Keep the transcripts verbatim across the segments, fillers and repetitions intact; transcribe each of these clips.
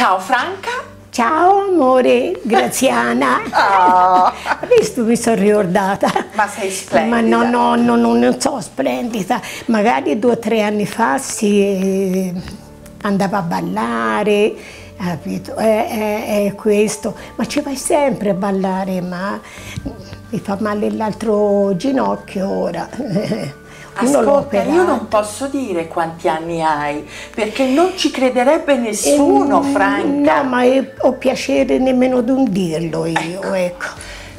Ciao Franca. Ciao amore, Graziana. Oh. Visto, mi sono ricordata. Ma sei splendida. Ma no, no, no, no, non so splendida. Magari due o tre anni fa si andava a ballare, capito? È, è, è questo. Ma ci vai sempre a ballare, ma mi fa male l'altro ginocchio ora. Ascolta, io non posso dire quanti anni hai, perché non ci crederebbe nessuno, eh, Franca. No, ma ho piacere nemmeno di dirlo io, ecco. ecco.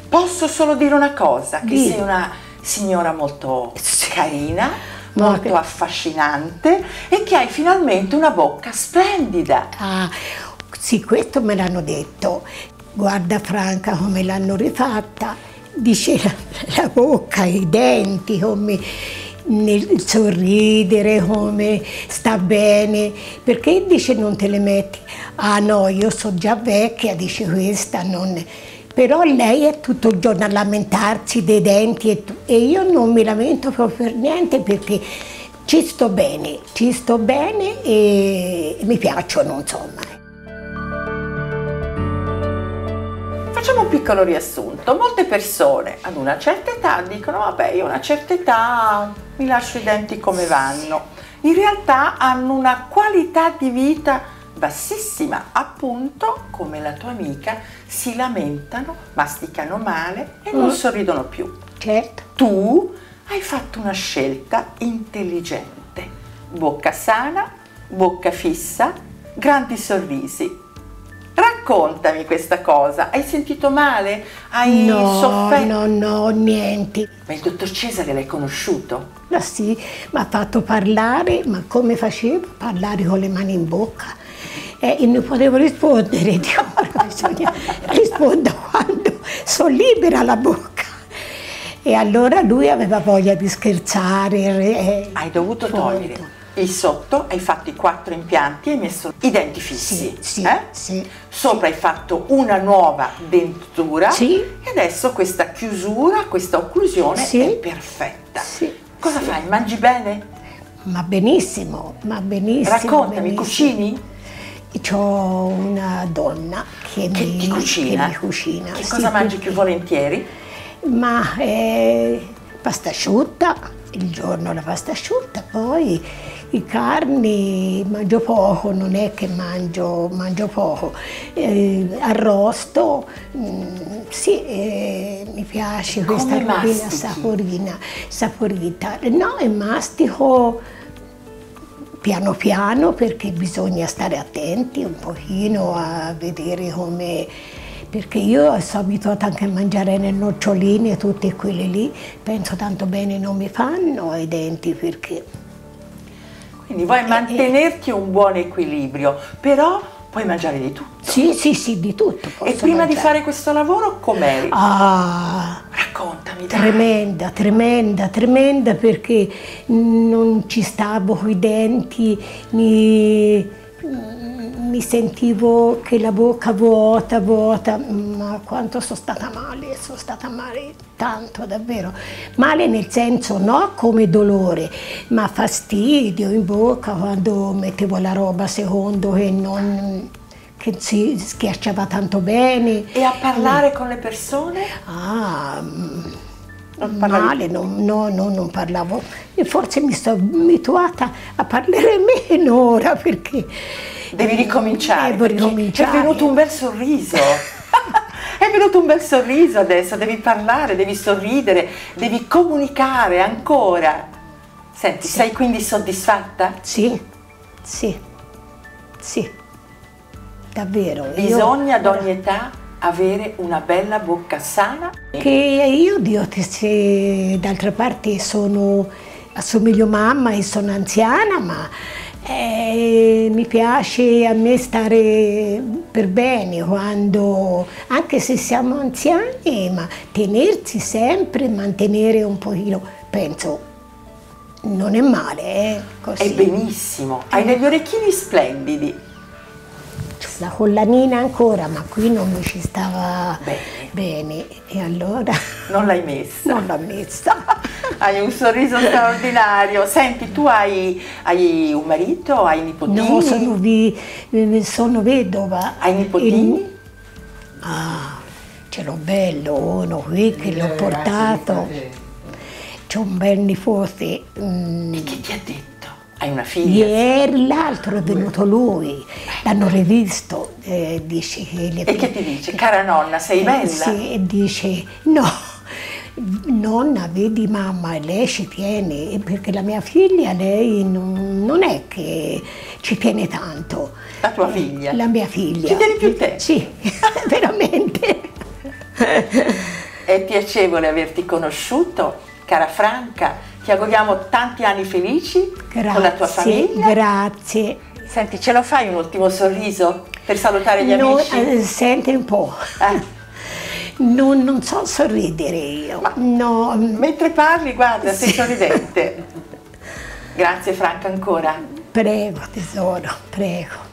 Posso solo dire una cosa, che Dì. sei una signora molto carina, ma molto che... affascinante, e che hai finalmente una bocca splendida. Ah, sì, questo me l'hanno detto. Guarda Franca come l'hanno rifatta, dice la, la bocca, i denti, come... nel sorridere, come sta bene, perché dice non te le metti? Ah no, io sono già vecchia, dice questa, non... però lei è tutto il giorno a lamentarsi dei denti e, e io non mi lamento proprio per niente, perché ci sto bene, ci sto bene e mi piacciono, insomma. Facciamo un piccolo riassunto. Molte persone ad una certa età dicono vabbè, io a una certa età mi lascio i denti come vanno. In realtà hanno una qualità di vita bassissima, appunto come la tua amica, si lamentano, masticano male e non mm. sorridono più. Certo. Tu hai fatto una scelta intelligente, bocca sana, bocca fissa, grandi sorrisi. Raccontami questa cosa, hai sentito male? Hai no, sofferto? No, no, niente. Ma il dottor Cesare l'hai conosciuto? No, sì, mi ha fatto parlare, ma come facevo? Parlare con le mani in bocca. Eh, e non potevo rispondere, Dio, bisogna rispondere quando sono libera la bocca. E allora lui aveva voglia di scherzare. Eh, hai dovuto togliere. Fondo. Il sotto hai fatto i quattro impianti e hai messo i denti fissi, sì, sì, eh? sì, sopra sì. hai fatto una nuova dentura sì. e adesso questa chiusura, questa occlusione sì. è perfetta. Sì, Cosa sì. fai? Mangi bene? Ma benissimo, ma benissimo. Raccontami, benissimo. cucini? C'ho una donna che, che mi, ti cucina. Che, mi cucina. che sì, cosa mangi più volentieri? Ma eh, pasta asciutta. Il giorno la pasta asciutta, poi i carni mangio poco, non è che mangio, mangio poco, eh, arrosto, mh, sì, eh, mi piace questa robina saporina, saporita, no, e mastico piano piano perché bisogna stare attenti un pochino a vedere come... perché io sono abituata anche a mangiare nel nocciolini e tutte quelle lì, penso tanto bene non mi fanno ai denti perché... Quindi vuoi eh, mantenerti un buon equilibrio, però puoi mangiare di tutto. Sì, sì, sì, di tutto posso E prima mangiare. di fare questo lavoro com'eri? Ah, Raccontami. Dai. Tremenda, tremenda, tremenda perché non ci stavo coi denti, mi... mi sentivo che la bocca vuota, vuota, ma quanto sono stata male, sono stata male tanto davvero, male nel senso no come dolore, ma fastidio in bocca quando mettevo la roba secondo che non, che si schiacciava tanto bene. E a parlare mm. con le persone? Ah, non male, non, no, no, non parlavo, e forse mi sono abituata a parlare meno ora perché... Devi ricominciare, Devo ricominciare. È venuto un bel sorriso, è venuto un bel sorriso adesso, devi parlare, devi sorridere, devi comunicare ancora. Senti, sì. sei quindi soddisfatta? Sì, sì, sì, davvero. Bisogna io... ad ogni età avere una bella bocca sana. Che io, Dio, se d'altra parte sono, assomiglio mamma e sono anziana, ma... Eh, mi piace a me stare per bene, quando, anche se siamo anziani, ma tenersi sempre, mantenere un pochino, penso, non è male. Eh, così. È benissimo, hai degli orecchini splendidi. La collanina ancora, ma qui non mi ci stava bene, bene. E allora... Non l'hai messa. Non l'ho messa. Hai un sorriso straordinario. Senti, tu hai, hai un marito, hai nipotini? No, sono, vi, sono vedova. Hai nipotini? E... Ah, ce l'ho bello uno qui che l'ho portato. C'è un bel nipote. Mm. E chi ti ha detto? Hai una figlia? Ieri l'altro è venuto lui, l'hanno rivisto. Eh, dice che le... E che ti dice? Cara nonna, sei bella? Eh, sì, e dice no. Nonna, vedi mamma, lei ci tiene, perché la mia figlia, lei non, non è che ci tiene tanto. La tua figlia? La mia figlia. Ci tieni più te? Sì, veramente. È piacevole averti conosciuto, cara Franca, ti auguriamo tanti anni felici. Grazie, con la tua famiglia. Grazie. Senti, ce lo fai un ultimo sorriso per salutare gli no, amici? Eh, senti un po'. Eh. Non, non so sorridere io. Ma no. Mentre parli, guarda, sì. Sei sorridente. Grazie Franca ancora. Prego tesoro, prego.